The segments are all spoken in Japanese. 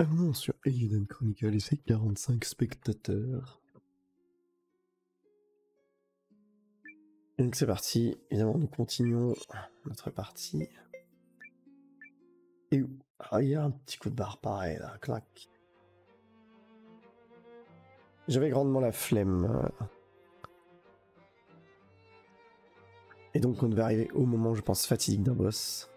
Bienvenue sur Eiyuden Chronicle, ici 45 spectateurs. Et donc c'est parti, évidemment nous continuons notre partie. Et il y a un petit coup de barre pareil là, clac. J'avais grandement la flemme. Et donc on devait arriver au moment, je pense, fatidique d'un boss.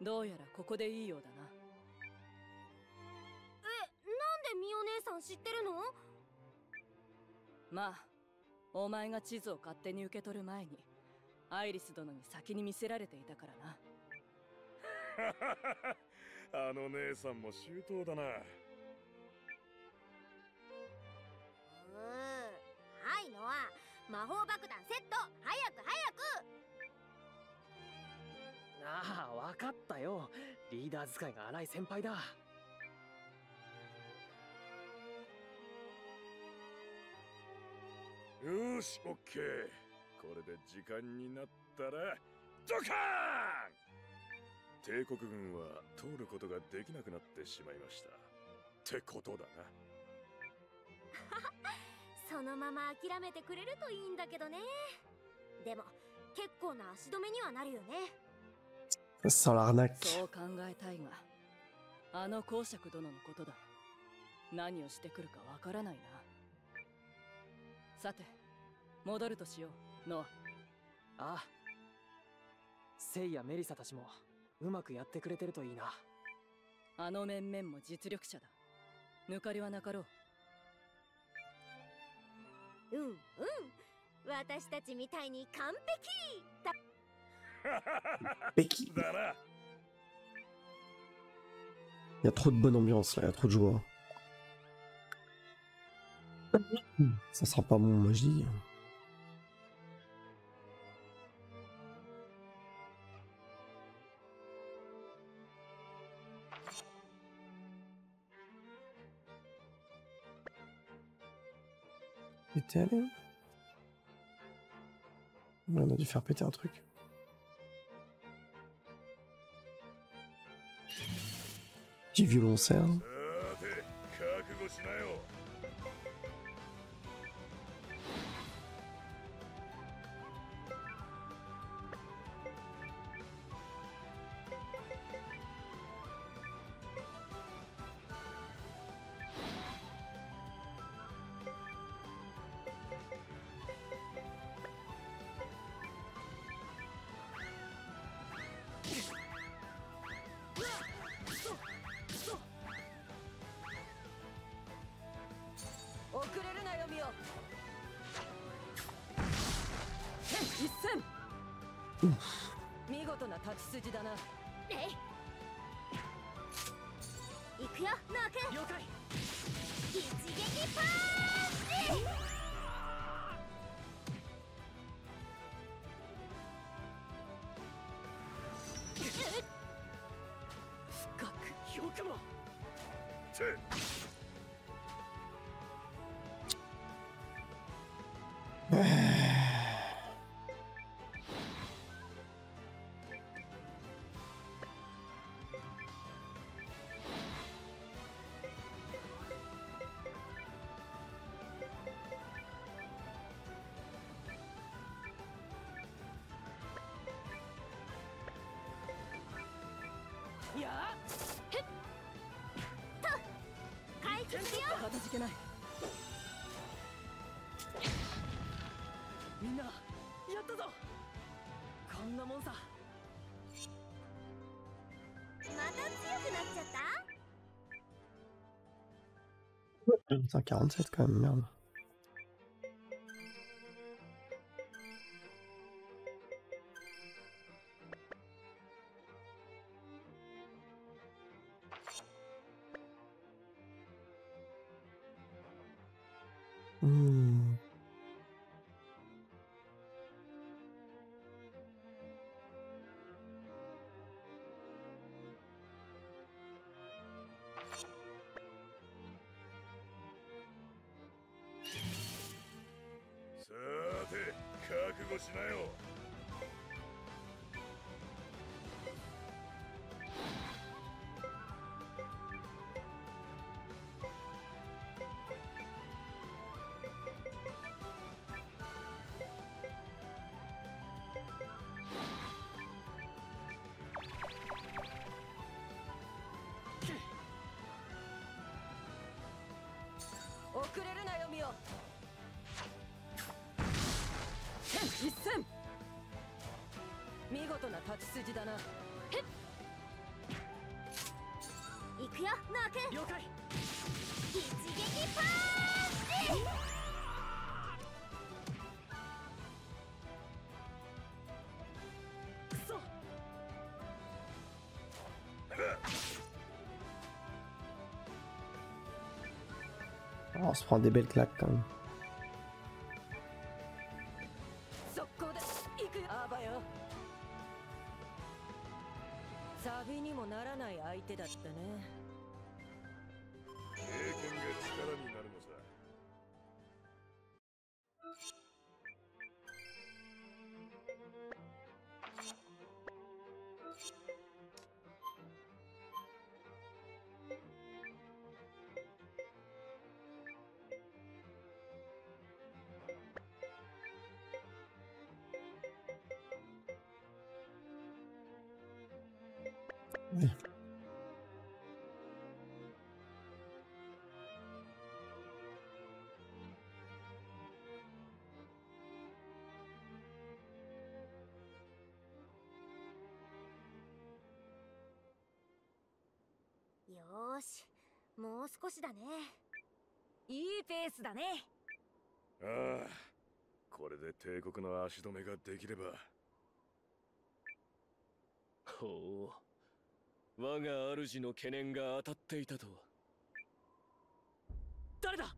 どうやらここでいいようだな。なんでミオ姉さん知ってるの？まあお前が地図を勝手に受け取る前にアイリス殿に先に見せられていたからな。あの姉さんも周到だな。はいノア、魔法爆弾セット、早く早く。ああ、わかったよ。リーダー使いが荒い先輩だ。よし、オッケー。これで時間になったら、ドカーン！帝国軍は通ることができなくなってしまいました。ってことだな。そのまま諦めてくれるといいんだけどね。でも、結構な足止めにはなるよね。そう考えたいが、あの公爵殿のことだ。何をしてくるかわからないな。さて、戻るとしよう、ノア。ああ。セイやメリサたちもうまくやってくれてるといいな。あの面々も実力者だ。抜かりはなかろう。うんうん。私たちみたいに完璧だ。Becky. Il y a trop de bonne ambiance là, il y a trop de joie. Ça sera pas bon, moi je dis. T'es allé, hein ? Ouais, on a dû faire péter un truc. Petit violoncelle. Putain, 47 quand même, merde. さて、覚悟しなよ。遅れるなよ、ミオ。一戦、見事な立ち筋だな。行くよ、マー君。了解。一撃パーンチ。くそ。On se prend des belles claques quand même.よし、もう少しだね。いいペースだね。ああ、これで帝国の足止めができれば。ほう、我が主の懸念が当たっていたとは。誰だ？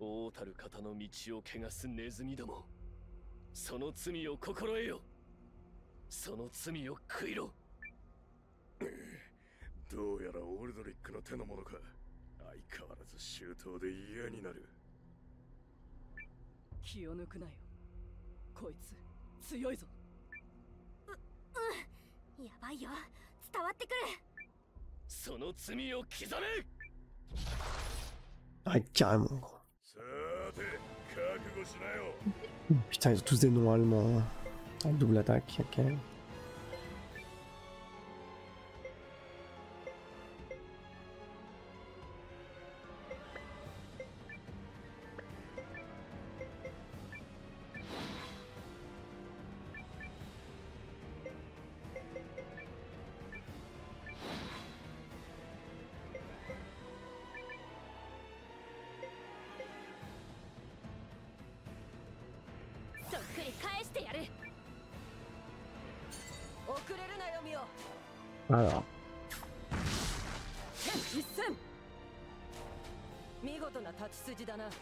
王たる方の道を汚すネズミども、その罪を心得よ。その罪を食いろ。どうやらオルドリックの手のものか。相変わらず周到で嫌になる。気を抜くなよ、こいつ強いぞ。やばいよ、伝わってくる。その罪を刻め。あいちゃん。さて、覚悟しなよ。Putain, ils ont tous des noms allemands.Double attaque, ok. So, je vais te rendre.Alors,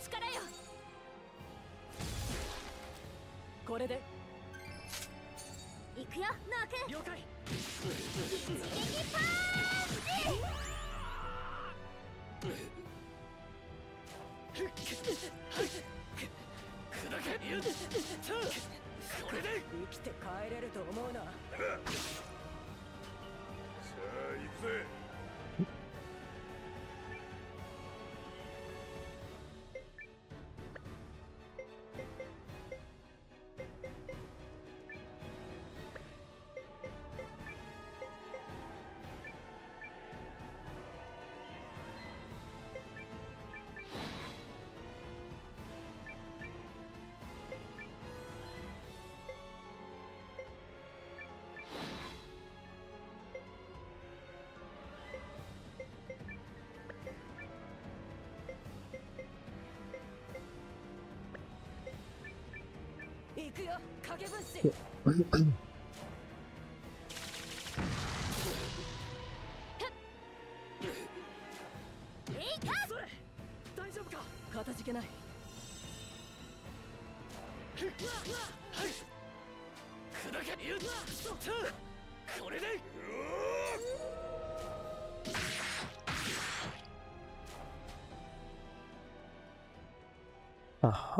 力よ。これで行くよ、ナー君。了解。一撃パーンチ。生きて帰れると思うな。さあ行くぜ。行くよ、影分身。大丈夫か？かたじけない。これで。あ。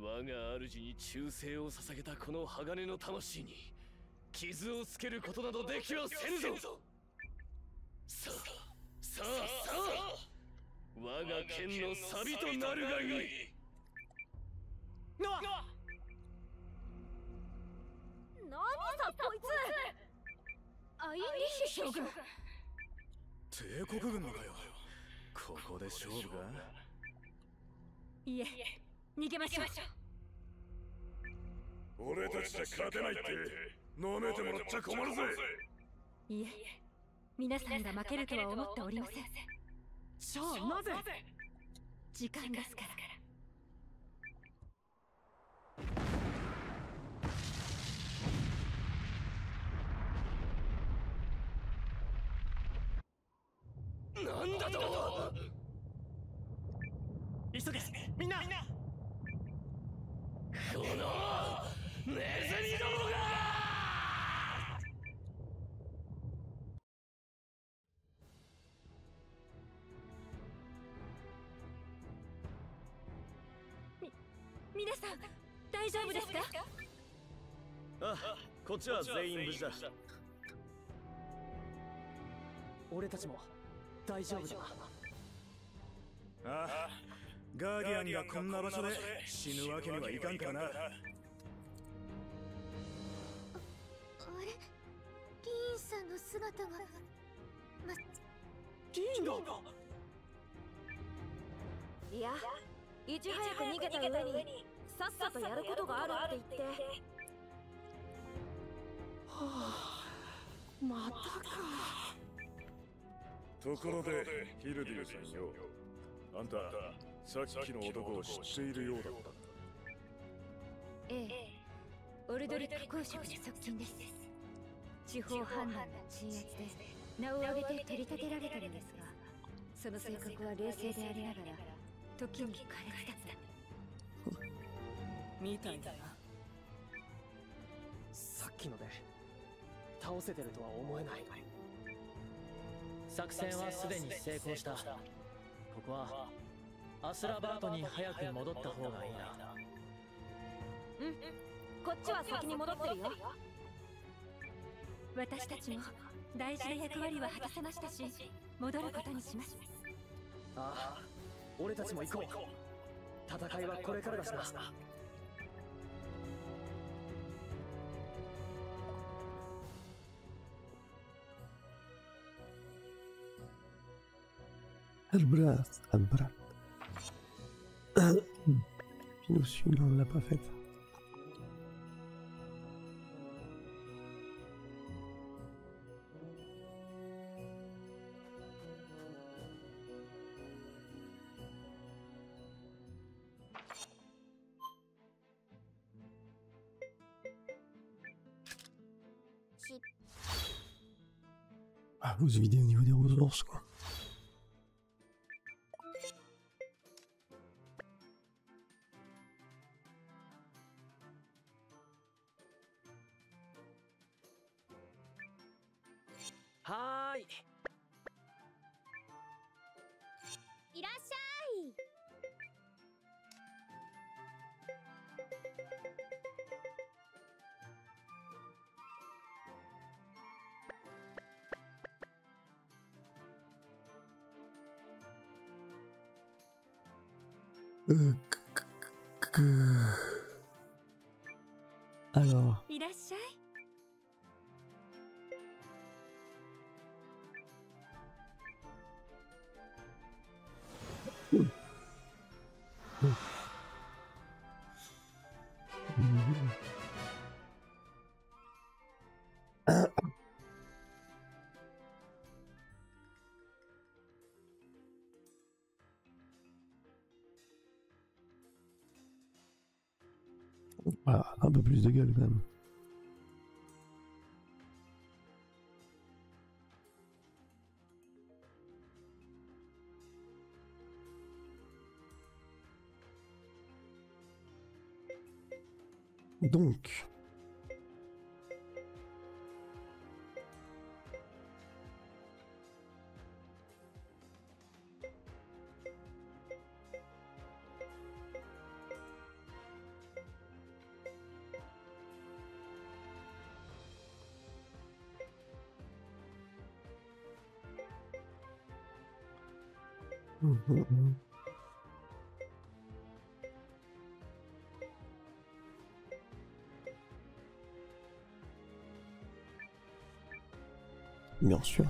我が主に忠誠を捧げたこの鋼の魂に傷をつけることなどできはせぬぞ。さあ我が剣の錆となるがいいな。何だこいつ。アイリッシュ将軍、帝国軍のかよ。ここで勝負が。いえ、逃げましょう。俺たちじゃ勝てないって舐めてもらっちゃ困るぜ。いえ、皆さんが負けるとは思っておりません。じゃあなぜ？時間ですから。なんだと。急げ、みんなこのネズミどもが。皆さん大丈夫ですか？あ、こっちは全員無事だ。俺たちも大丈夫だ。ああ、ガーディアンがこんな場所で死ぬわけにはいかんからな。あれ、リーンさんの姿が。リーンが。いや、いち早く逃げた上にさっさとやることがあるって言って。はあ、またか。ところでヒルディウさんよ、あんたさっきの男を知っているようだった。ええ、オルドリック公職者側近です。地方反乱の鎮圧で名を挙げて取り立てられたのですが、その性格は冷静でありながら時に苛烈だったみたいだな。さっきので倒せてるとは思えない。作戦はすでに成功した。ここはアスラバートに早く戻った方がいいな。うん、こっちは先に戻ってるよ。私たちも大事な役割は果たせましたし、戻ることにします。ああ、俺たちも行こう。戦いはこれからだしな。البراد شنو شنو لا با فات اعوذ بالله من الشيطان. Alors... Voilà, un peu plus de gueule quand même. Donc... Bien sûr.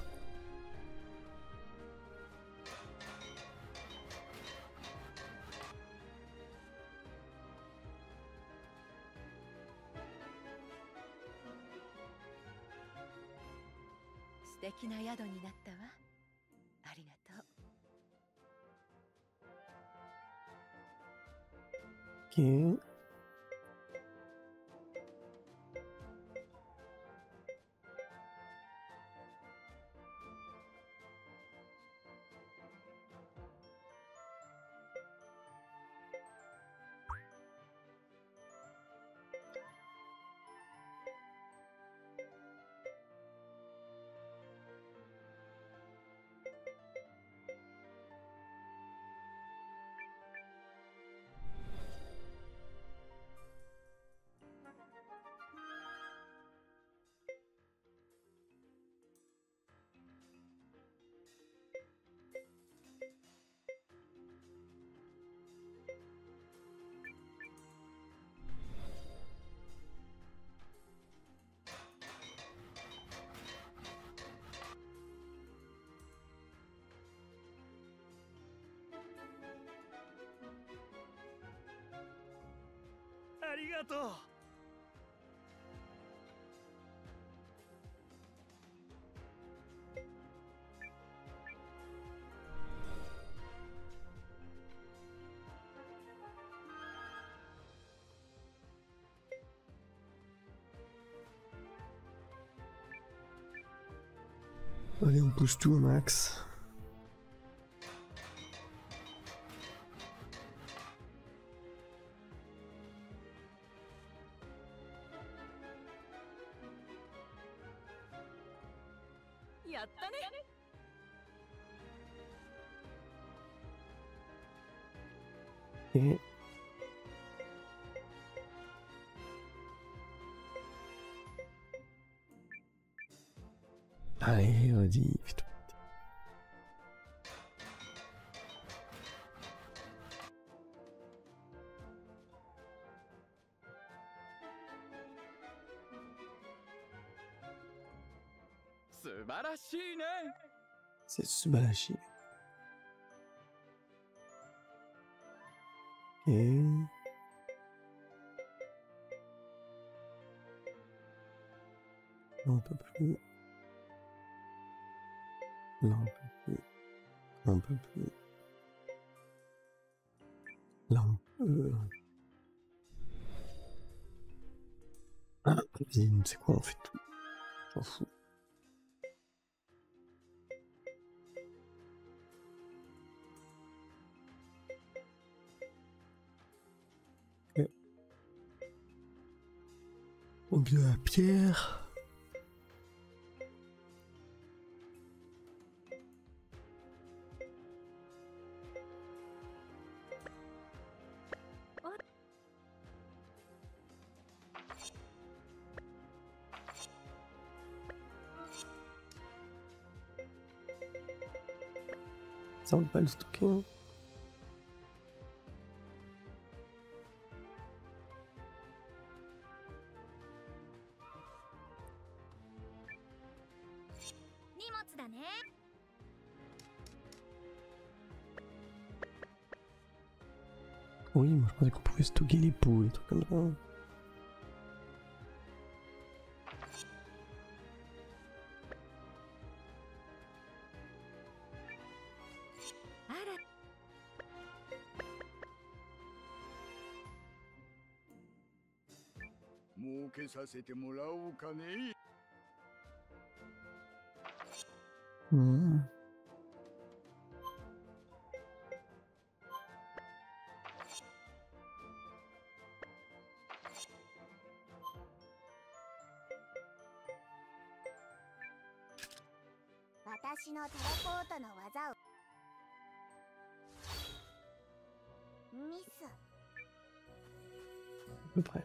Ok. Allez, on pousse tout au max. Et... Allez, redis, putain. C'est subalashi. Et... Un peu plus... Là, on peut plus. On peut plus. Là, on peut. Ah, vas-y, c'est quoi, on fait tout. J'en fous. Okay. On vient à la pierre. Ça on peut pas le stocker. ね。Oui, moi je pensais qu'on pouvait stocker les pots, les trucs comme ça. Mmh. À peu près.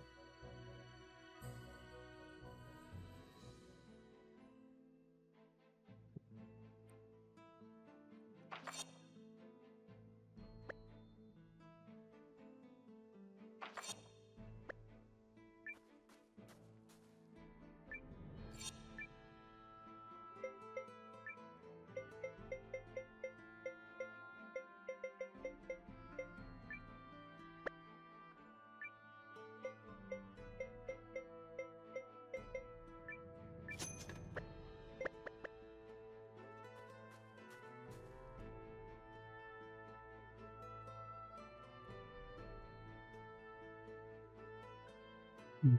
Mm.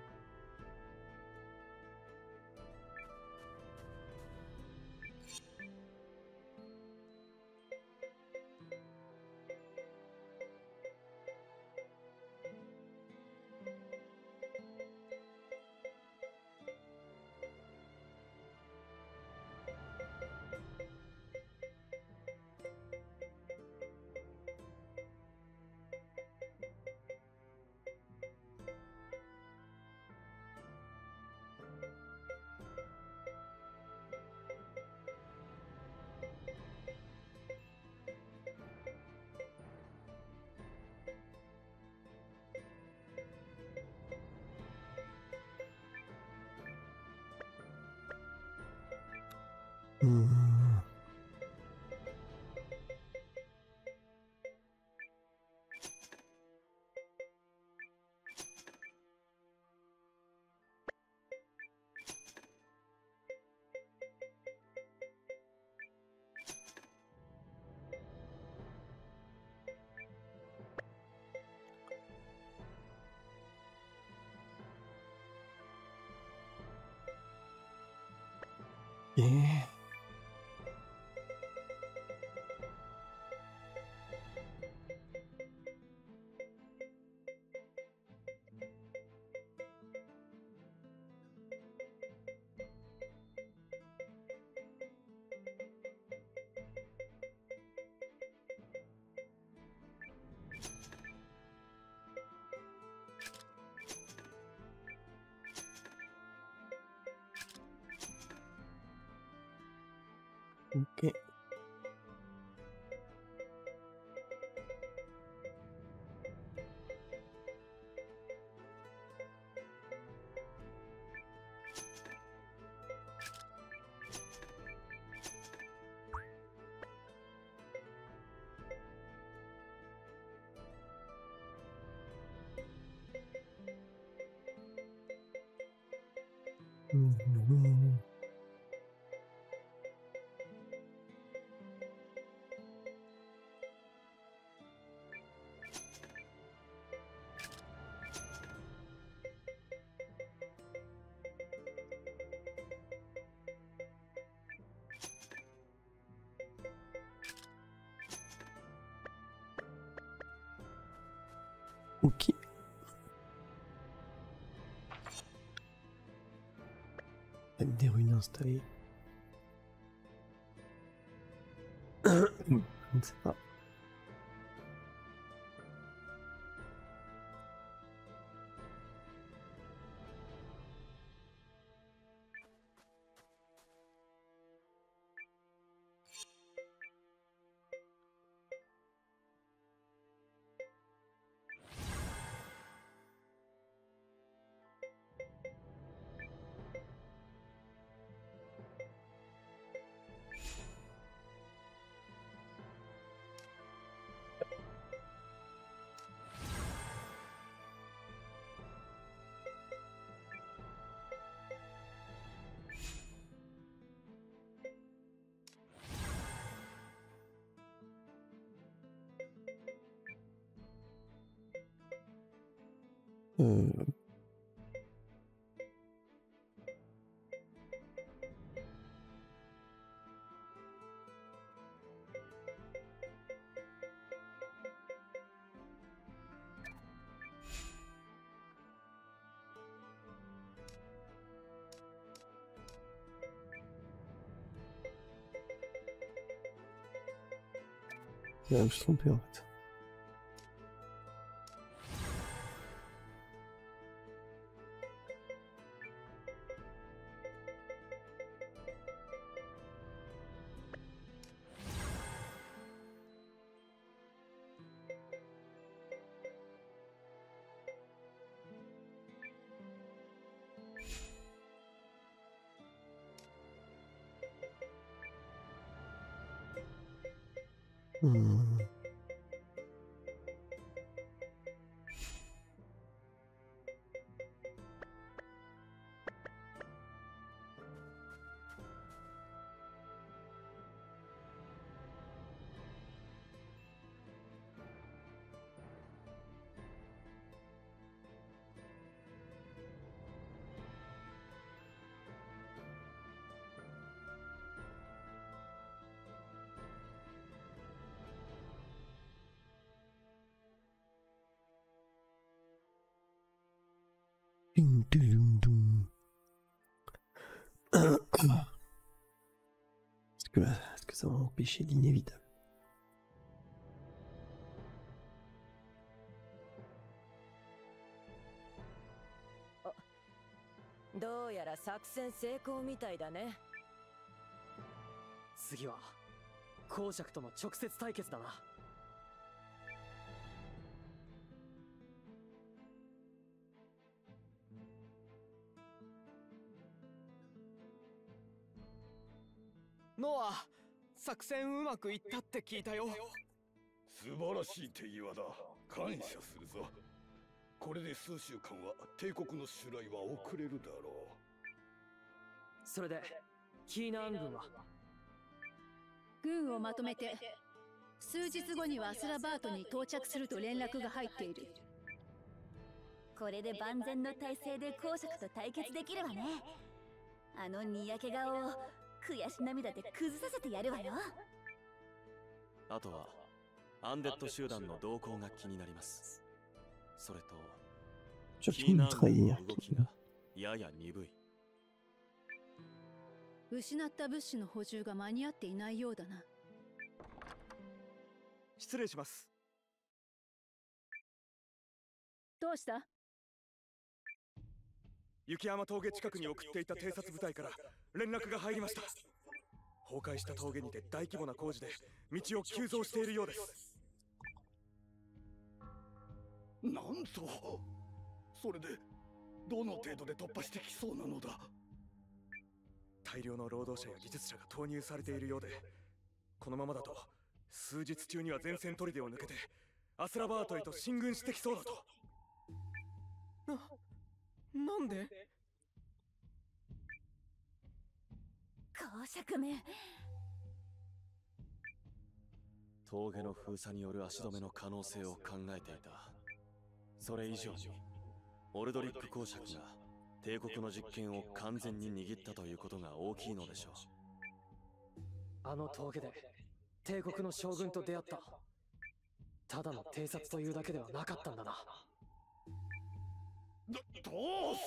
Yeah. OK. OK. Des ruines installées. Je ne sais pas. うん。Ja, stond heel hard. Est-ce que ça va empêcher l'inévitable ?どうやら作戦成功みたいだね。次は公爵との直接対決だな。ノア、作戦うまくいったって聞いたよ。素晴らしい手際だ。感謝するぞ。これで数週間は帝国の襲来は遅れるだろう。それで、キーナーン軍は？軍をまとめて、数日後にはアスラバートに到着すると連絡が入っている。これで万全の体制で公爵と対決できるわね。あのにやけ顔を悔し涙で崩させてやるわよ。あとはアンデッド集団の動向が気になります。それとキーナー軍の動きがやや鈍い。失った物資の補充が間に合っていないようだな。失礼します。どうした？雪山峠近くに送っていた偵察部隊から連絡が入りました。崩壊した峠にて大規模な工事で道を急増しているようです。なんと、それでどの程度で突破してきそうなのだ。大量の労働者や技術者が投入されているようで、このままだと数日中には前線砦を抜けてアスラバートへと進軍してきそうだと。なんで？公爵め、峠の封鎖による足止めの可能性を考えていた。それ以上にオルドリック公爵が帝国の実権を完全に握ったということが大きいのでしょう。あの峠で帝国の将軍と出会った。ただの偵察というだけではなかったんだな。どう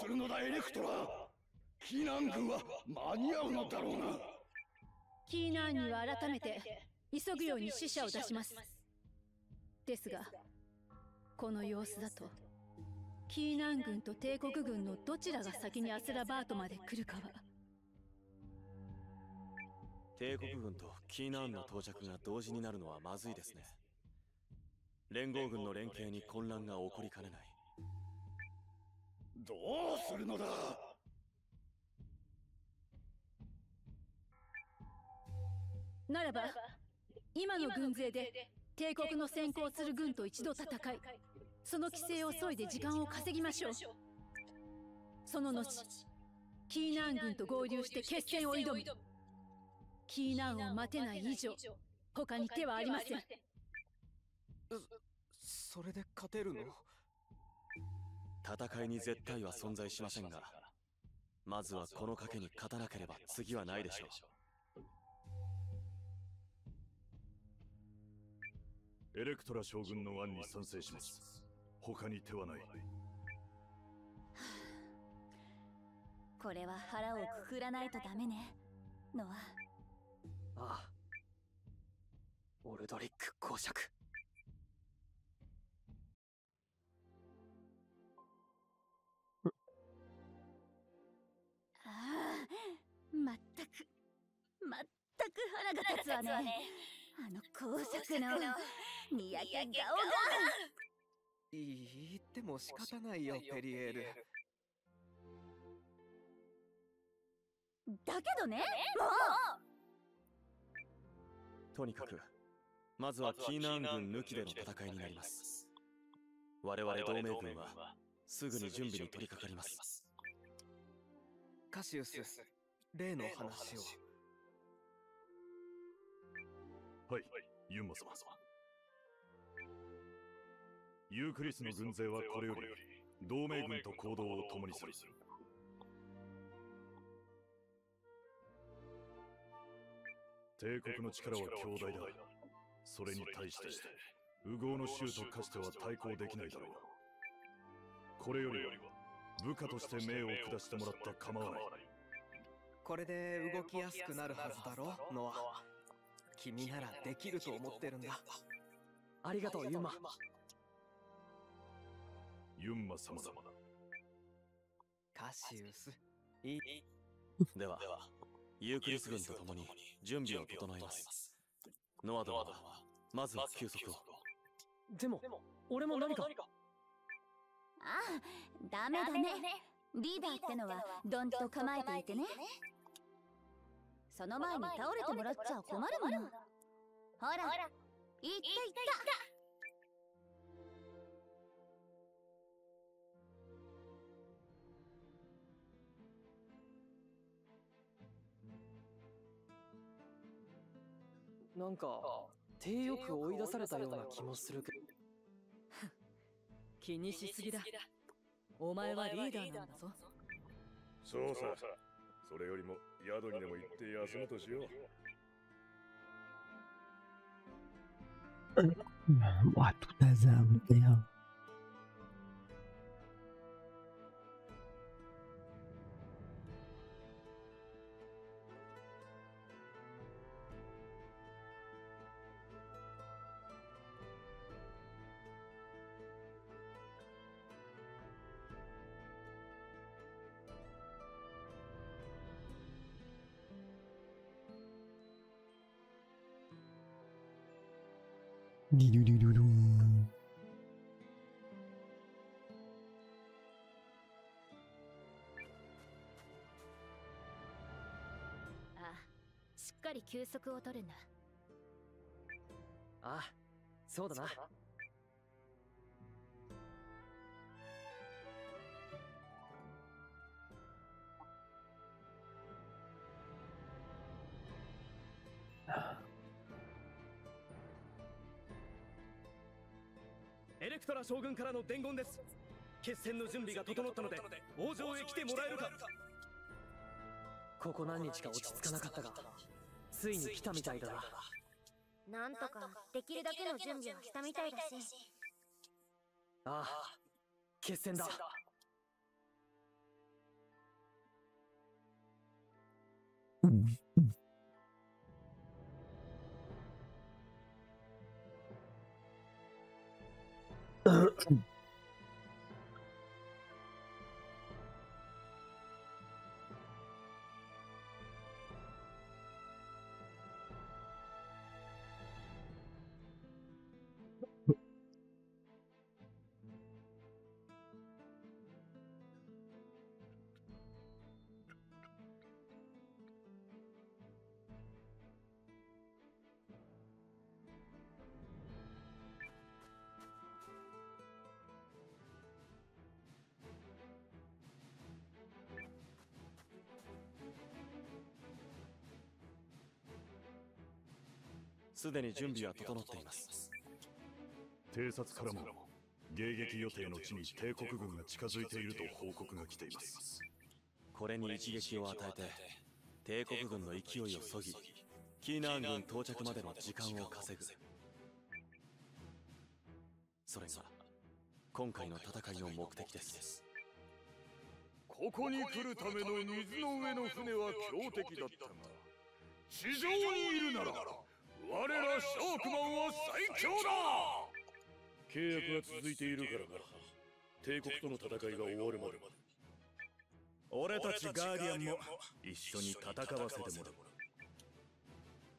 するのだエレクトラ。キーナーン軍は間に合うのだろうな。キーナーンには改めて急ぐように使者を出します。ですがこの様子だとキーナーン軍と帝国軍のどちらが先にアスラバートまで来るかは。帝国軍とキーナーンの到着が同時になるのはまずいですね。連合軍の連携に混乱が起こりかねない。どうするのだ。ならば今の軍勢で帝国の先行する軍と一度戦い、その規制を削いで時間を稼ぎましょう。その後キーナーン軍と合流して決戦を挑む。キーナーンを待てない以上他に手はありません。それで勝てるの？戦いに絶対は存在しませんが、まずはこの賭けに勝たなければ次はないでしょう。エレクトラ将軍の案に賛成します。他に手はない。これは腹をくくらないとダメね、ノア。ああ、オルドリック公爵。ああ、全く腹が立つわね。あの公爵のにやけ顔が。言っても仕方ないよ、ペリエール。だけどね、もう。とにかく、まずはキーナーン軍抜きでの戦いになります。我々同盟軍はすぐに準備に取り掛かります。カシウス、例の話を。はい、ユンマ様。ユークリスの軍勢はこれより同盟軍と行動を共にする。帝国の力は強大だ。それに対して烏合の衆と化しては対抗できないだろう。これより部下として命を下してもらって構わない。これで動きやすくなるはずだろう、ノア。君ならできると思ってるんだ。ありがとう、ユンマ。ユンマ様だ。カシウス、いい。では、ユークリス軍と共に準備を整えます。ノア殿は、まずは休息を。でも、俺も何か。ああ、ダメだね。リーダーってのはどんと構えていてね。その前に倒れてもらっちゃ困るもの。ほら、言った言った。なんか、手よく追い出されたような気もするけど。気にしすぎだ。お前はリーダーなんだぞ。そうさ、それよりも宿にでも行って休むとしよう。わ、とたざんだよ。しっかり休息をとるんだ。ああ、そうだな。エレクトラ将軍からの伝言です。決戦の準備が整ったので王城へ来てもらえるか。ここ何日か落ち着かなかったが、ついに来たみたいだな。なんとかできるだけの準備はしたみたいだし。ああ、決戦だ。すでに準備は整っています。偵察からも迎撃予定の地に帝国軍が近づいていると報告が来ています。これに一撃を与えて帝国軍の勢いをそぎ、キーナーン軍到着までの時間を稼ぐ。それが今回の戦いの目的です。ここに来るための水の上の船は強敵だったが、地上にいるなら我らシャークマンは最強だ。契約が続いているからな。帝国との戦いが終わるまで俺たちガーディアンも一緒に戦わせてもらう。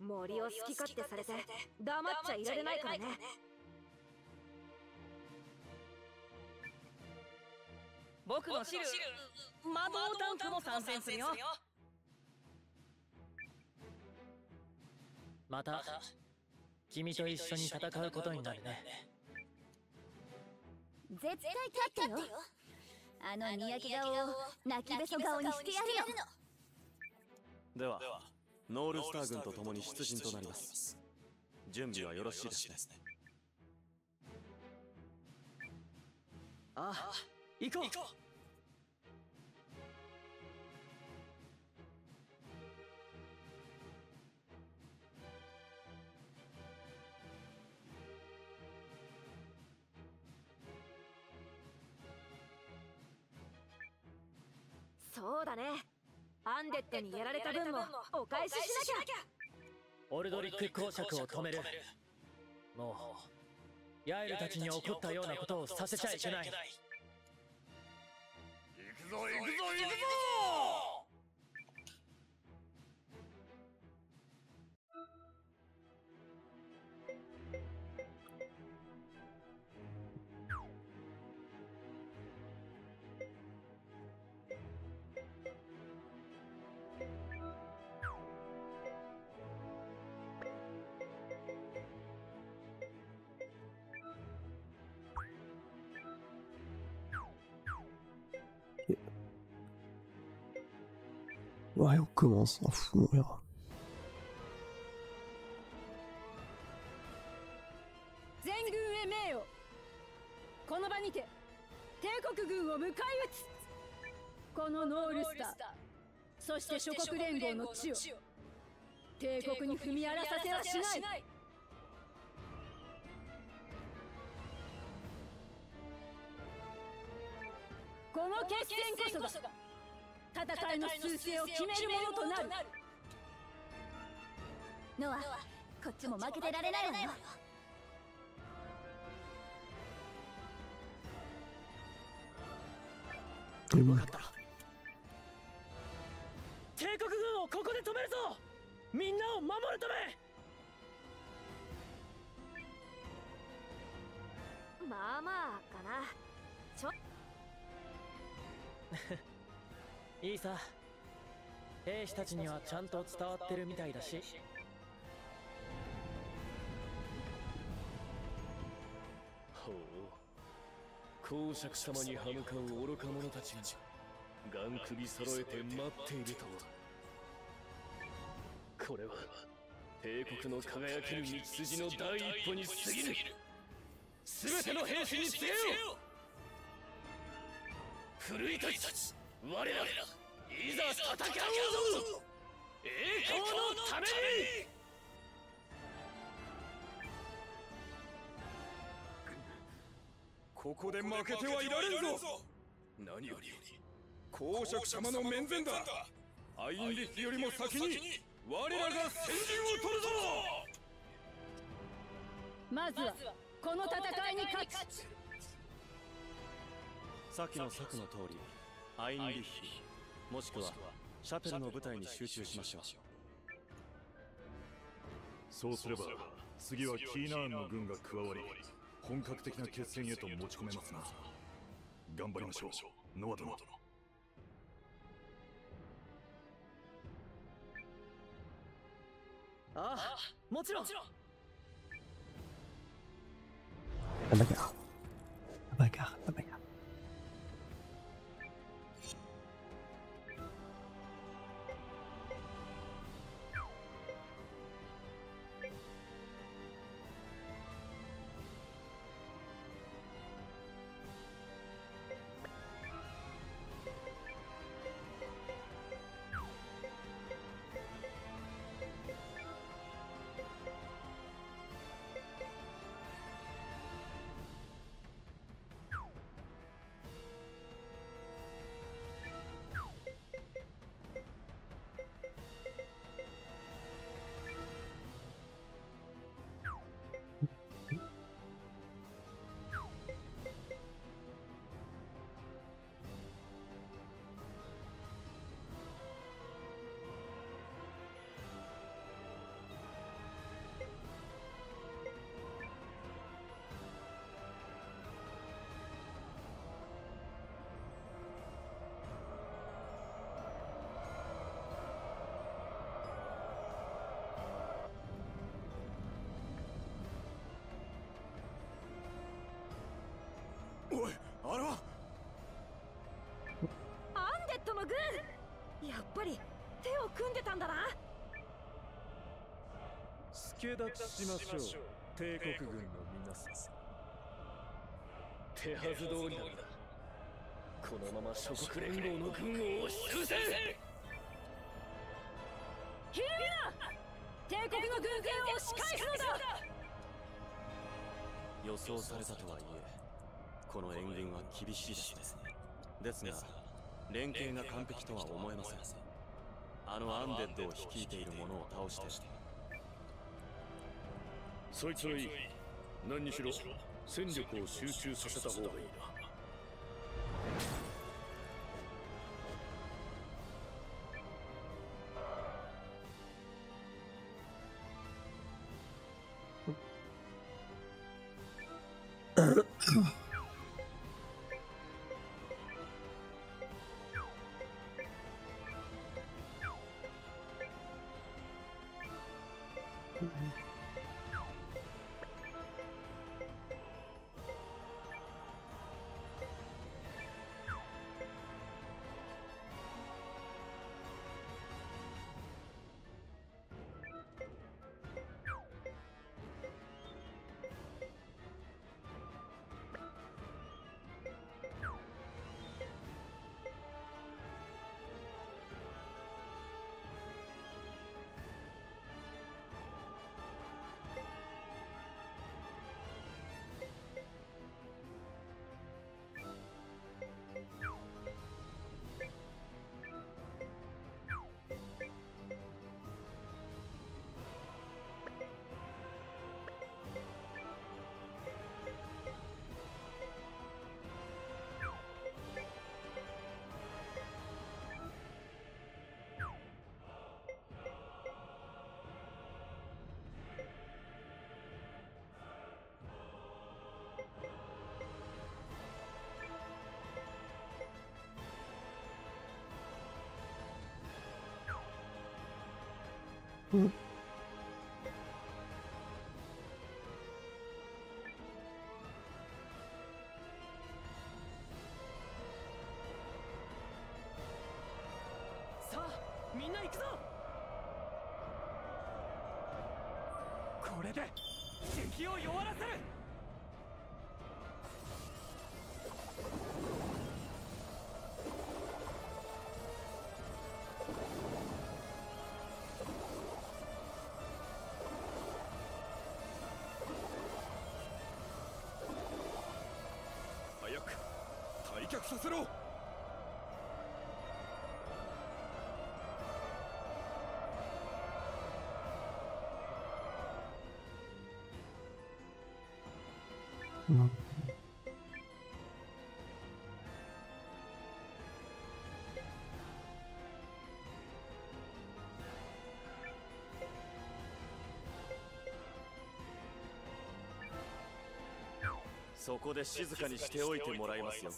森を好き勝手されて黙っちゃいられないからね。僕の汁、魔導タンクも参戦するよ。また君と一緒に戦うことになるね。絶対勝ってよ。あのにやけ顔を泣きべそ顔にしてやるよ。ではノールスター軍と共に出陣となります。準備はよろしいですね。ああ、行こう。そうだね。アンデッドにやられた分もお返ししなきゃ。オルドリック公爵を止める。もうヤエルたちに起こったようなことをさせちゃいけない。行くぞ行くぞ行くぞ。Ouais, on commence, on fout, on verra. 全軍へ命を。この場にて帝国軍を迎え撃つ。このノールスター、そして諸国連合の地を帝国に踏み荒らさせはしない。この決戦こそが戦いの趨勢を決めるものとなる。ノア、こっちも負けてられないわよ。うまかった。帝国軍をここで止めるぞ。みんなを守るため。まあまあかな。ちょいいさ、兵士たちにはちゃんと伝わってるみたいだし。ほう、公爵様に歯向かう愚か者たちがガン首揃えて待っているとは。これは帝国の輝ける道筋の第一歩に過ぎぬ。全ての兵士にせよ。奮い立ち我らいざ戦おうぞ。栄光のために。ここで負けてはいられんぞ。何より公爵様の面前だ。アインリッヒよりも先に我らが先陣を取るぞ。まずはこの戦いに勝つ。さっきの策の通り、アインリッヒもしくはシャペルの部隊に集中しましょう。そうすれば次はキーナーンの軍が加わり、本格的な決戦へと持ち込めますな。頑張りましょうノア殿。ああ、もちろん。やばいかやっぱり手を組んでたんだな。助立ちしましょう、帝国軍の皆さん。手はず通りなんだ。このまま諸国連合の軍を押し潰せ。ひるみな、帝国の軍勢を押し返すのだ。予想されたとはいえ、この援軍は厳しいですね。ですが連携が完璧とは思えません。あのアンデッドを率いている者を倒して、そいつはいい。何にしろ戦力を集中させた方がいいな。さあ、みんな行くぞ。これで敵を弱らせる。退却させろ。そこで静かにしておいてもらいますよ。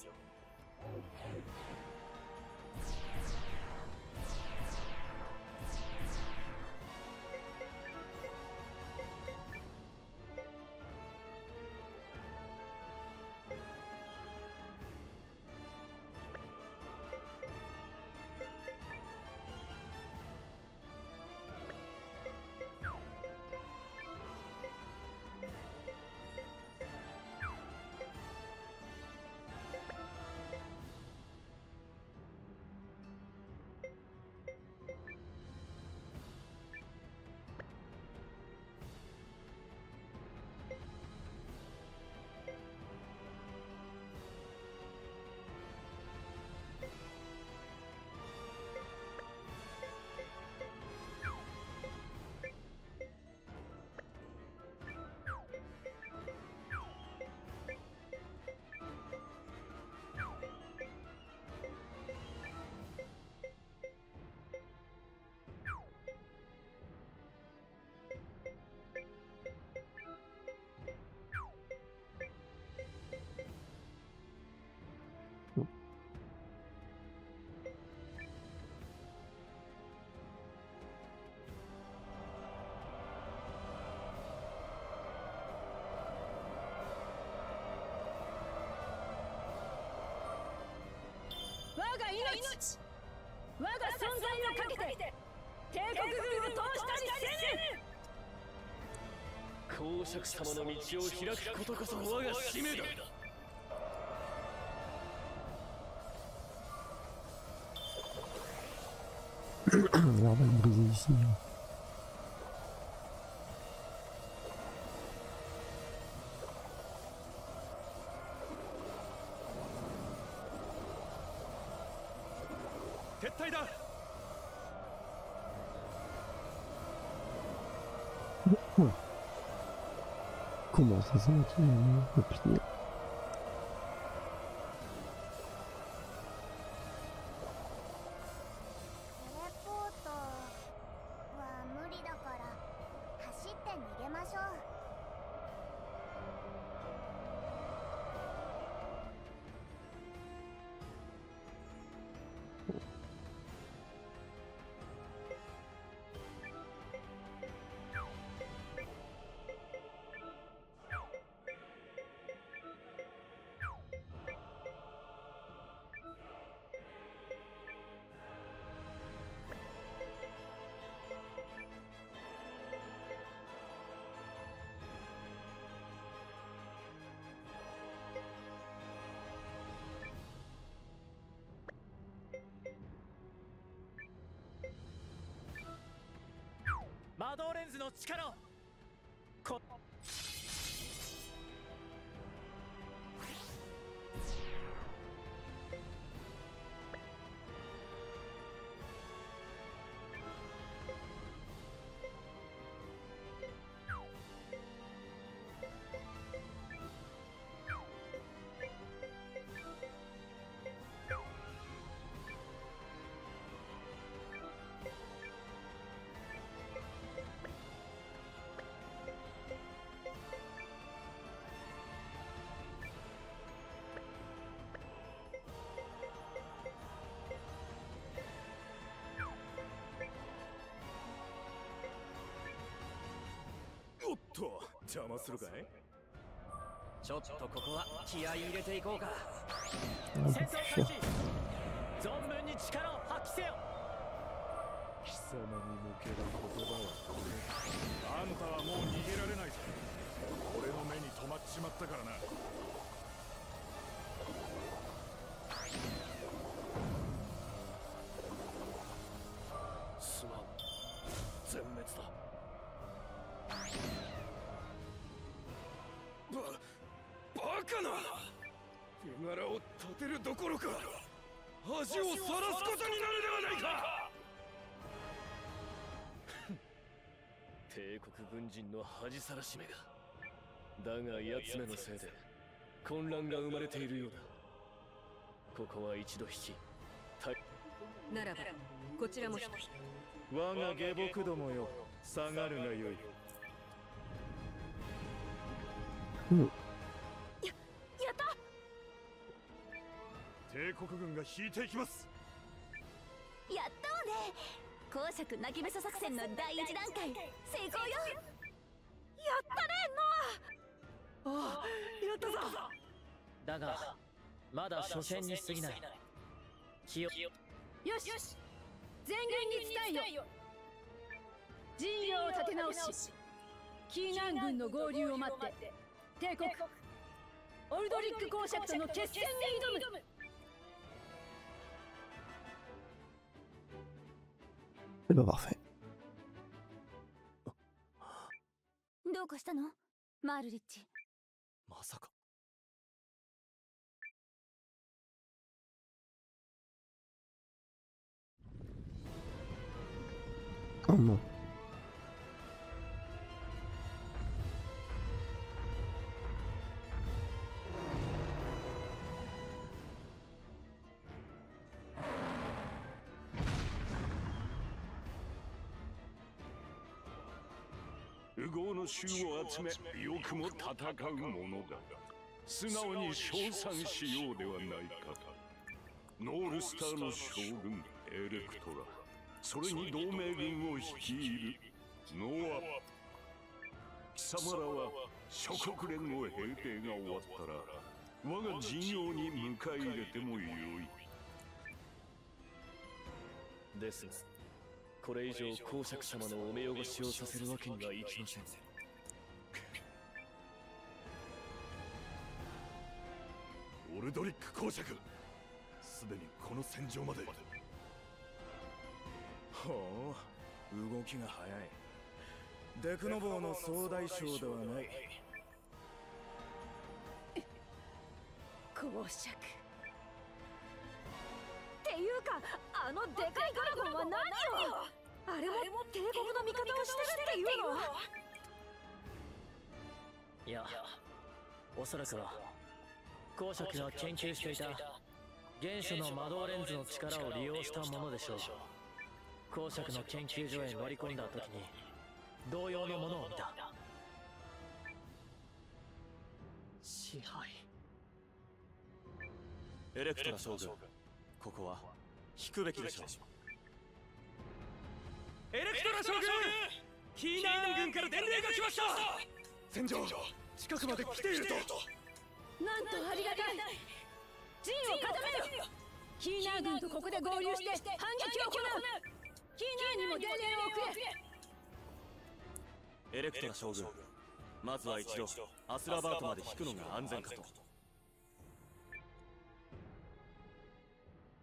我が命。我が存在をかけて帝国軍を通したりせぬ。公爵様の道を開くことこそ我が使命だ。On va le briser ici. Comment ça s'est maquillé le pied?邪魔するかい？ちょっとここは気合い入れていこうか。戦争開始。存分に力を発揮せよ。貴様に向けた言葉はこれ。あんたはもう逃げられないぞ。俺の目に止まっちまったからな。すまん。全滅だ。手柄を立てるどころか恥をさらすことになるではないか。帝国軍人の恥さらしめが、だが奴めのせいで混乱が生まれているようだ。ここは一度引きならばこちらも我が下僕どもよ、下がるがよい。うん帝国軍が引いていきます。やったわね、公爵泣きべそ作戦の第一段階成功よ。やったね、ノア。ああ、やったぞ。だがまだ初戦に過ぎない。気をよしよし、全軍に伝えよ。陣容を立て直し、キーナン軍の合流を待って帝国オルドリック公爵との決戦に挑む。どうかしたのマールリッチ？まさか。あ、もう富豪の衆を集め、よくも戦うものだ。素直に称賛しようではないか。ノールスターの将軍エレクトラ、それに同盟軍を率いるノア。貴様らは諸国連合平定が終わったら我が陣容に迎え入れてもよい。ですが、これ以上公爵様のお目汚しをさせるわけにはいきません。オルドリック公爵、すでにこの戦場まで。ほう、動きが早い。デクノボーの総大将ではない。公爵っていうか、あのでかいガラゴンは何よ。あれも帝国の味方をしてるっていうの。いや、おそらくは公爵が研究していた原初の魔導レンズの力を利用したものでしょう。公爵の研究所へ乗り込んだ時に同様のものを見た。支配。エレクトラ将軍、ここは引くべきでしょう。エレクトラ将軍、キーナーン軍から伝令が来ました。戦場近くまで来ていると。なんとありがたい。陣を固める。キーナー軍とここで合流して反撃を行う。キーナーにも伝令を送れ。エレクトラ将軍、まずは一度アスラバートまで引くのが安全かと。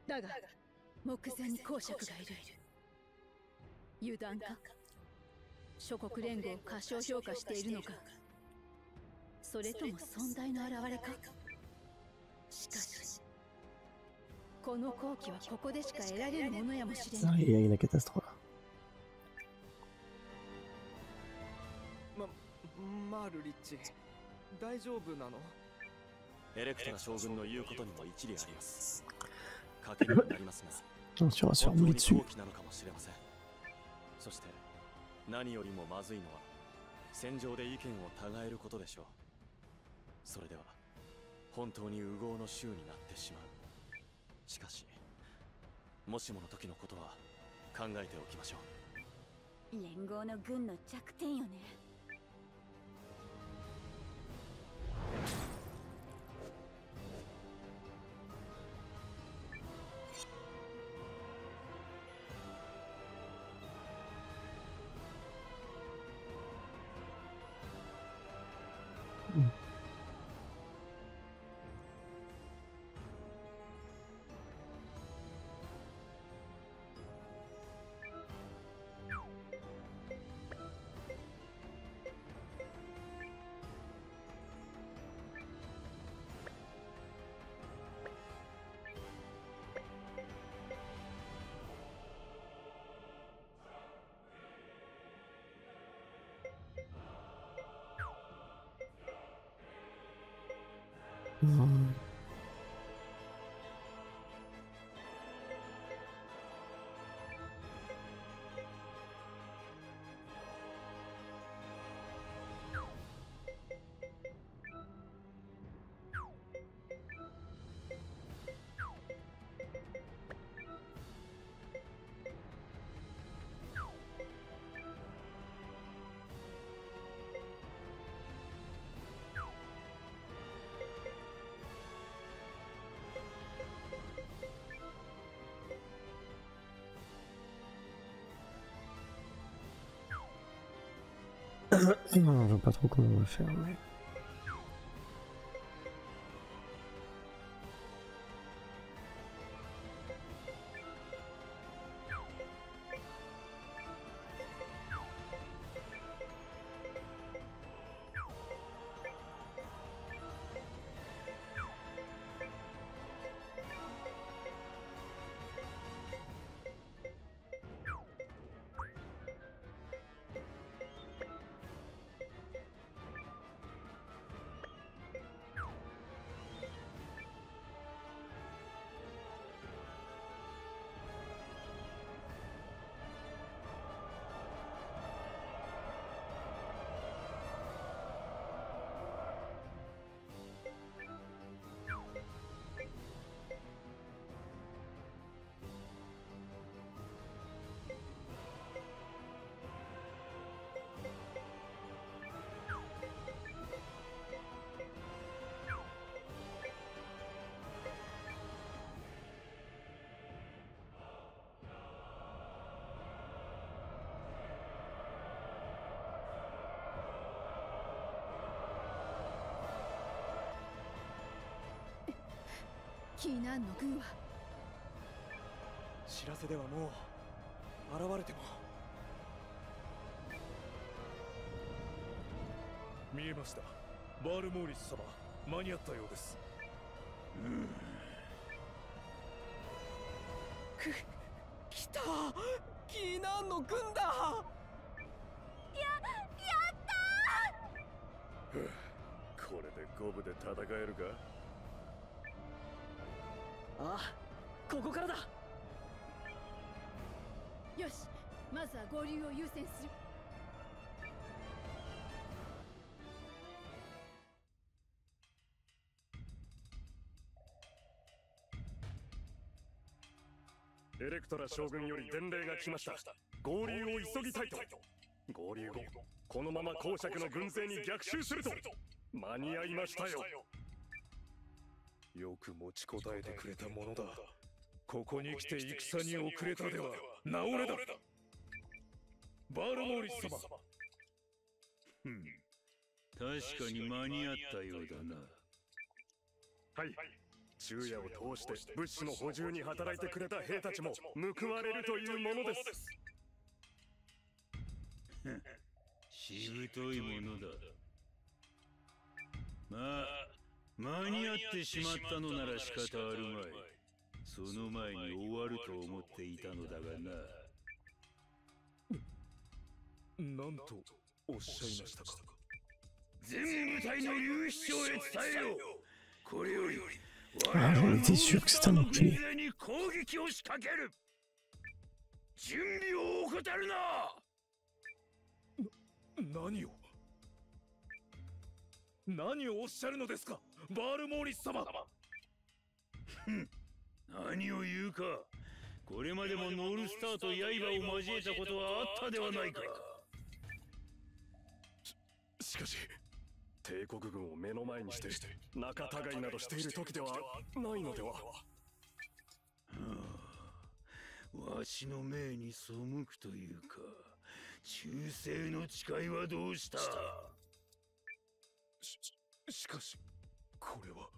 だが目前に公爵がいる。油断か、諸国連合を過小評価しているのか、それとも存在の表れか。しかしこの好機はここでしか得られるものやもしれない。マールリッチ、大丈夫なの？エレクトラ将軍の言うことにも一理あります。賭けになりますが、本当に好機なのかもしれません。そして何よりもまずいのは戦場で意見を違えることでしょう。それでは本当に烏合の衆になってしまう。しかし、もしもの時のことは考えておきましょう。連合の軍の弱点よね。うん、non, je vois pas trop comment on va faire, mais... 避難の軍は知らせではもう現れても。見えました、バールモーリス様、間に合ったようです。来た、避難の軍だ。やったーこれで五部で戦えるか。ああ、ここからだ。よし、まずは合流を優先する。エレクトラ将軍より伝令が来ました。合流を急ぎたいと。合流後このまま公爵の軍勢に逆襲すると。間に合いましたよ。よく持ちこたえてくれたものだ。ここに来て戦に遅れたではなおれだ。バールモーリス様、確かに間に合ったようだな。はい、昼夜を通して物資の補充に働いてくれた兵たちも報われるというものです。しぶといものだ。まあ間に合ってしまったのなら仕方あるまい。その前に終わると思っていたのだがな。なんとおっしゃいましたか。全部隊の劉市長へ伝えよ。これよりon était sûr que c'était un enculé. J帝国軍を目の前にして仲たがいなどしている時ではないのでは。わしの命に背くというか、忠誠の誓いはどうした。しかしこれは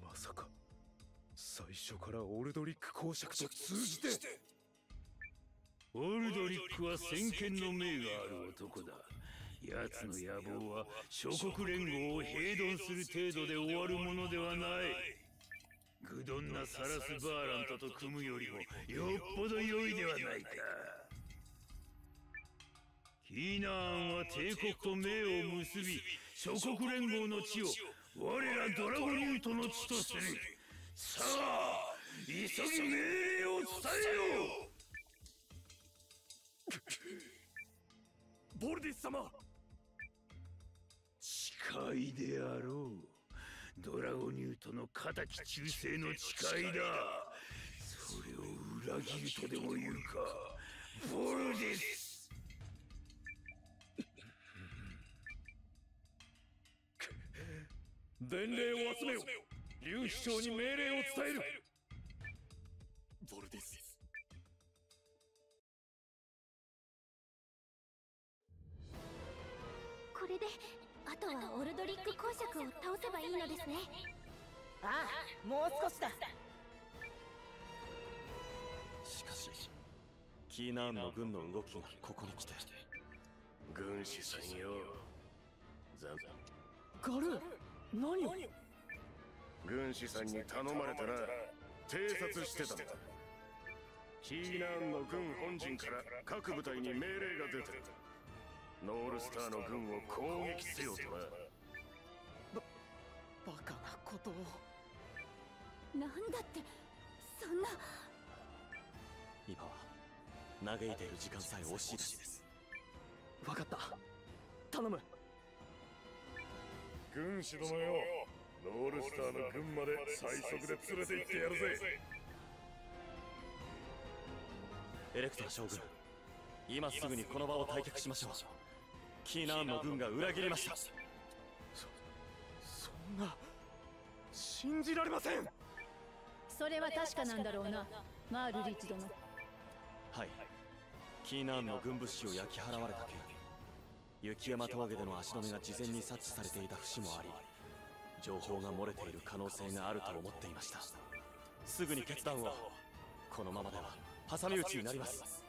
まさか最初からオルドリック公爵と通じて。オルドリックは先見の明がある男だ。奴の野望は諸国連合を平凡する程度で終わるものではない。愚鈍なサラス・バーラントと組むよりもよっぽど良いではないか。キーナーンは帝国と明を結び、諸国連合の地を我らドラゴニュートの地とする。さあ急ぎ命令を伝えよう。ボルディス様、誓いであろう。ドラゴニュートの固き忠誠の誓いだ。それを裏切るとでも言うか、ボルディス。伝令を集めよ。劉市長に命令を伝える。ボルディス、これであとはオルドリック公爵を倒せばいいのですね。ああ、もう少しだ。しかしキーナーンの軍の動きがここに来て。軍師さんよ、ガル、何を。軍師さんに頼まれたら偵察してたんだ。キーナーンの軍本陣から各部隊に命令が出てる。ノールスターの軍を攻撃せよとは。バカなことを。なんだって、そんな。今は嘆いている時間さえ惜しいです。わかった。頼む。軍師殿よ、ノールスターの軍まで最速で連れて行ってやるぜ。エレクトラ将軍、今すぐにこの場を退却しましょう。キーナーンの軍が裏切りました。そんな信じられません。それは確かなんだろうな、マールリッチ殿。はい、キーナーンの軍物資を焼き払われた件、雪山峠での足止めが事前に察知されていた節もあり、情報が漏れている可能性があると思っていました。すぐに決断を。このままでは挟み撃ちになります。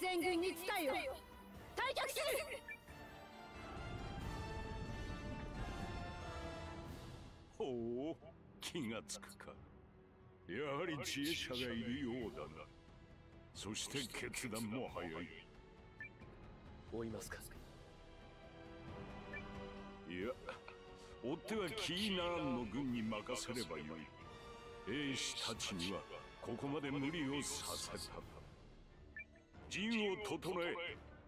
全軍に伝えよ。退却する。ほう、気がつくか。やはり知恵者がいるようだな。そして決断も早い。追いますか。いや、追ってはキーナーンの軍に任せればよい。兵士たちにはここまで無理をさせた。陣を整え、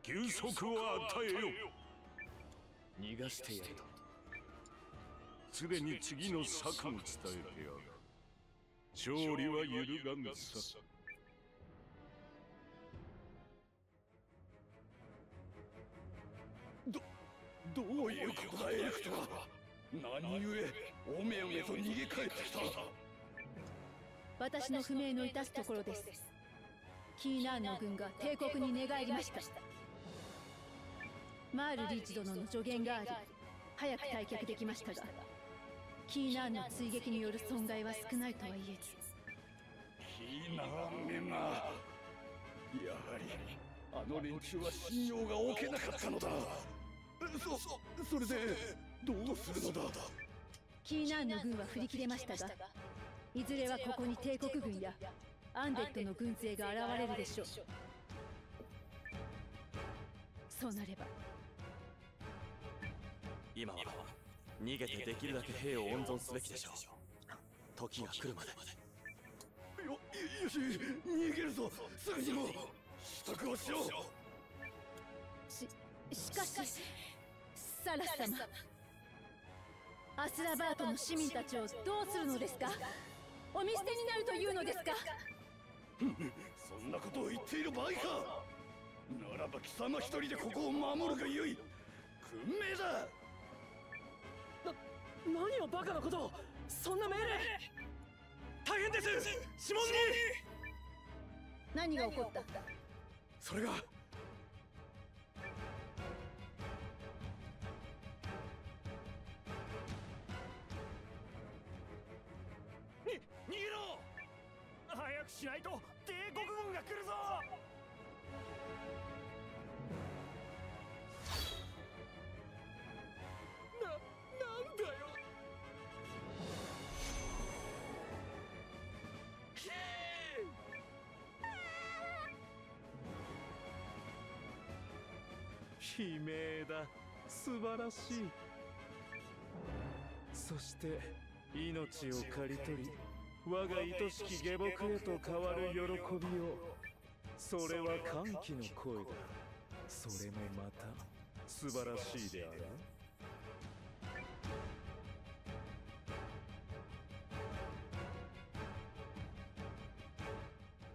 休息を与えよ。逃がしてやると。すでに次の策を伝えてやる。勝利は揺るがんさ。どういうことだ、エレクトラ。何故おめおめと逃げ帰ってきた。私の不明の致すところです。キーナーンの軍が帝国に寝返りました。マールリーチ殿の助言があり早く退却できましたが、キーナーンの追撃による損害は少ないとは言えず。キーナーンめが、やはりあの連中は信用がおけなかったのだ。それでどうするのだ。キーナーンの軍は振り切れましたが、いずれはここに帝国軍やアンデッドの軍勢が現れるでしょう。そうなれば今は逃げてできるだけ兵を温存すべきでしょう。時が来るまで。よし、逃げるぞ。すぐにも支度をしよう。しかしサラス様、アスラバートの市民たちをどうするのですか。お見捨てになるというのですか。そんなことを言っている場合か。ならば貴様一人でここを守るがよい。訓命だ。何をバカなことを。そんな命令大変です。指紋に何が起こった。それが逃げろ。早くしないと帝国軍が来るぞ。なんだよ。キー悲鳴だ。素晴らしい。そして命を刈り取り、我が愛しき下僕へと変わる喜びを。それは歓喜の声だ。それもまた素晴らしいであ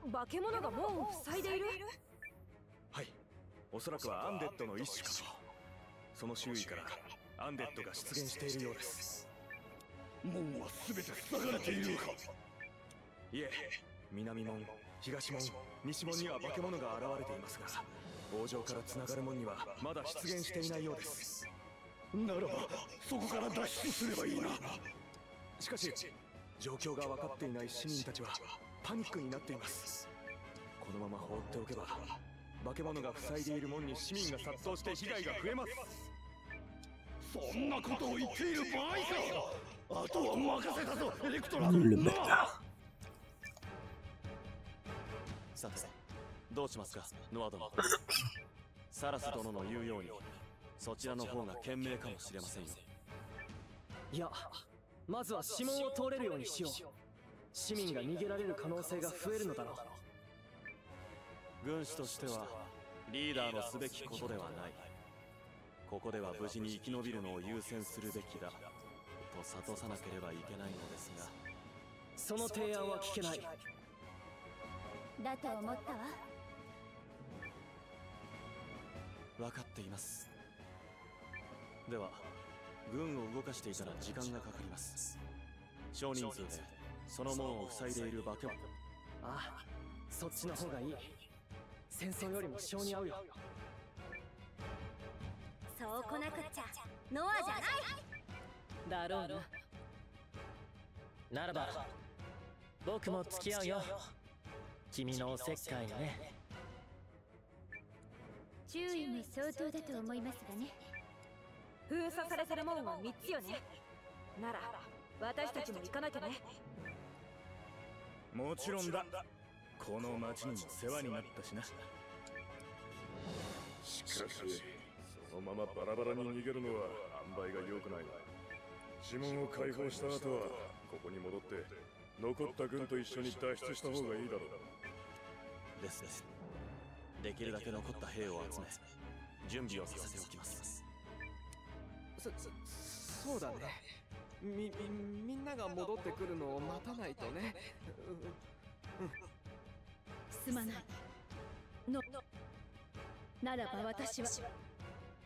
る。化け物が門を塞いでいる。はい、おそらくはアンデッドの一種かと。その周囲からアンデッドが出現しているようです。門は全て塞がれているのか。いえ、南門、東門、西門には化け物が現れていますが、王城からつながる門にはまだ出現していないようです。ならばそこから脱出すればいいな。しかし状況が分かっていない市民たちはパニックになっています。このまま放っておけば化け物が塞いでいる門に市民が殺到して被害が増えます。そんなことを言っている場合か。あとは任せたぞ、エレクトラ。さて、どうしますか、ノア殿。サラス殿の言うように、そちらの方が賢明かもしれませんよ。いや、まずは指紋を通れるようにしよう。市民が逃げられる可能性が増えるのだろう。軍師としては、リーダーのすべきことではない。ここでは無事に生き延びるのを優先するべきだ。と諭さなければいけないのですが、その提案は聞けない。だと思ったわ。分かっています。では、軍を動かしていたら時間がかかります。少人数でその門を塞いでいる化け物。ああ、そっちの方がいい。戦争よりも性に合うよ。そうそう来なくっちゃノアじゃないだろうな。ならば僕も付き合うよ、君のおせっかいにね。注意に相当だと思いますがね。封鎖されてる門は3つよね。なら私たちも行かなきゃね。もちろんだ、この町にも世話になったしな。しかしそのままバラバラに逃げるのは塩梅が良くないな。指紋を解放した後はここに戻って残った軍と一緒に脱出した方がいいだろう。ですです。できるだけ残った兵を集め準備をさせておきます。そうだね。みんなが戻ってくるのを待たないとね。すまないの。ならば私は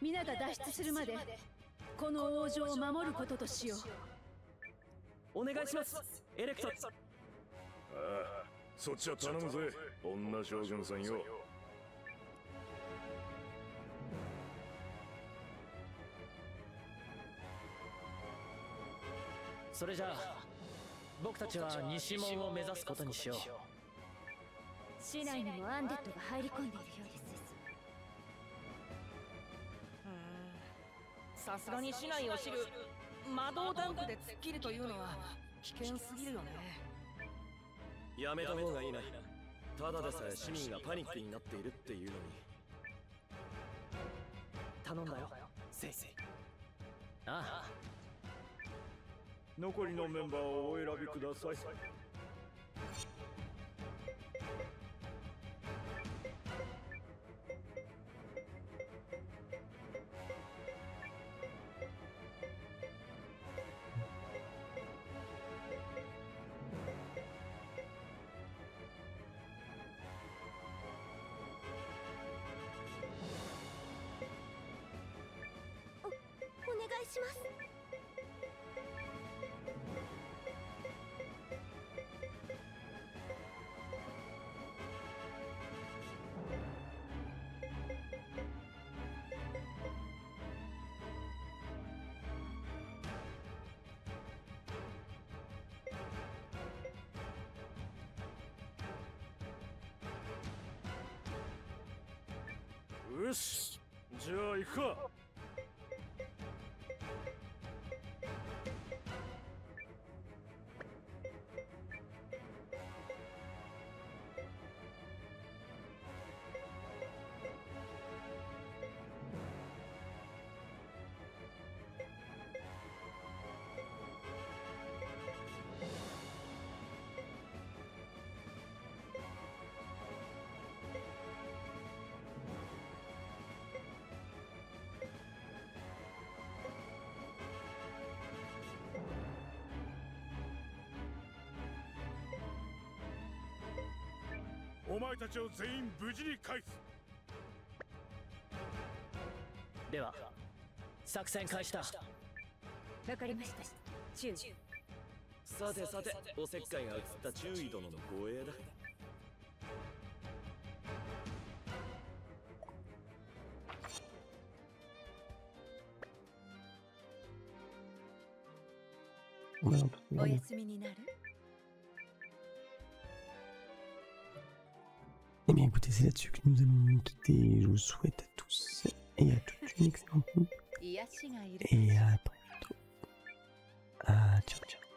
皆が脱出するまでこの王城を守ることとしよう。お願いします、エレクト。ああ、そっちは頼むぜ女将軍さんよ。それじゃあ僕たちは西門を目指すことにしよう。市内にもアンデッドが入り込んでいるようです。さすがに市内を知る魔導ダンクで突っ切るというのは危険すぎるよね。やめた方がいいな。ただでさえ市民がパニックになっているっていうのに。頼んだよせいせい。ああ、残りのメンバーをお選びください。お願いします。よし、じゃあ行くか。お前たちを全員無事に返す。では作戦開始だ。わかりました。注意。さてさて、おせっかいが映った注意殿の護衛だ。お休みになる。Eh bien écoutez, c'est là-dessus que nous allons nous quitter. Je vous souhaite à tous et à toutes une excellente nuit. Et à très bientôt. Ah, ciao ciao.